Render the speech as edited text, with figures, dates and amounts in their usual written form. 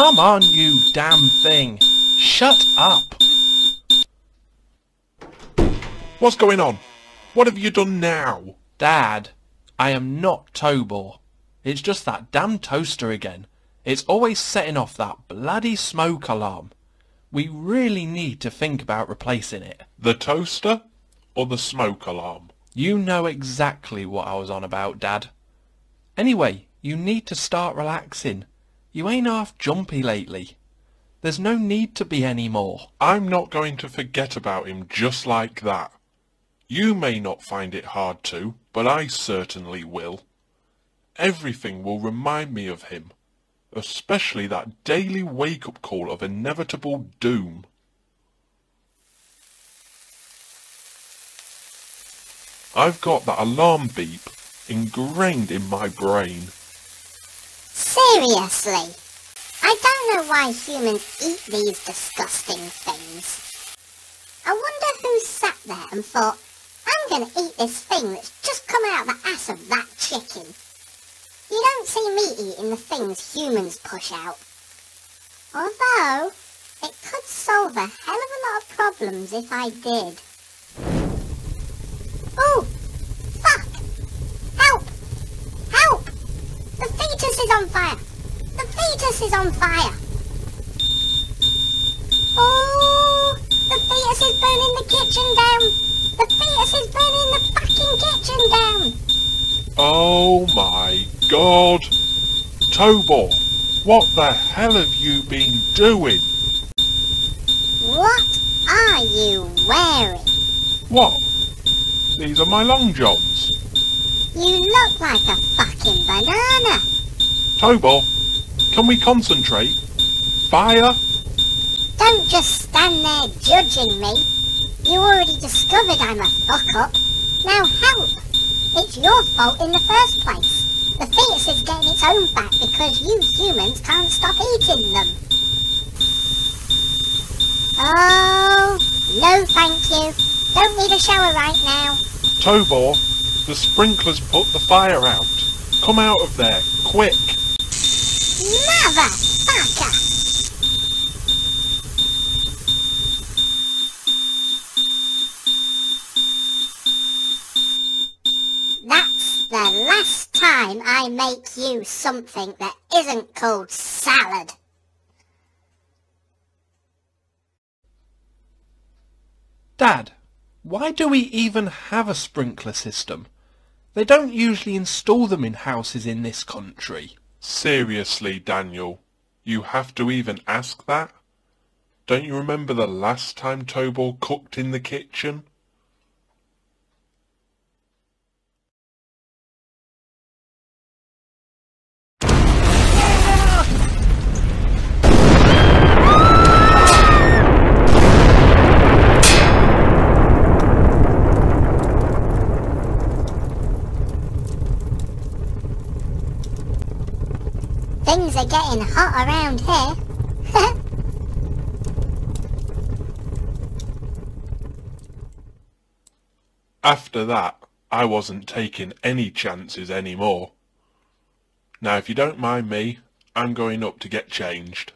Come on, you damn thing! Shut up! What's going on? What have you done now? Dad, I am not Tobor. It's just that damn toaster again. It's always setting off that bloody smoke alarm. We really need to think about replacing it. The toaster or the smoke alarm? You know exactly what I was on about, Dad. Anyway, you need to start relaxing. You ain't half jumpy lately. There's no need to be any more. I'm not going to forget about him just like that. You may not find it hard to, but I certainly will. Everything will remind me of him, especially that daily wake-up call of inevitable doom. I've got that alarm beep ingrained in my brain. Seriously, I don't know why humans eat these disgusting things. I wonder who sat there and thought, I'm going to eat this thing that's just come out of the ass of that chicken. You don't see me eating the things humans push out. Although, it could solve a hell of a lot of problems if I did. Oh! Fuck! Help! Help! The fetus is on fire! The fetus is on fire! Oh! The fetus is burning the kitchen down! The fetus is burning the fucking kitchen down! Oh my God! Tobor, what the hell have you been doing? What are you wearing? What? These are my long johns. You look like a fucking banana. Tobor, can we concentrate? Fire? Don't just stand there judging me. You already discovered I'm a fuck-up. Now help! It's your fault in the first place. The fetus is getting its own back because you humans can't stop eating them. Oh, no thank you. Don't need a shower right now. Tobor, the sprinklers put the fire out. Come out of there, quick. Motherfucker! That's the last time I make you something that isn't called salad. Dad, why do we even have a sprinkler system? They don't usually install them in houses in this country. Seriously, Daniel, you have to even ask that? Don't you remember the last time Tobor cooked in the kitchen? Things are getting hot around here. After that, I wasn't taking any chances anymore. Now, if you don't mind me, I'm going up to get changed.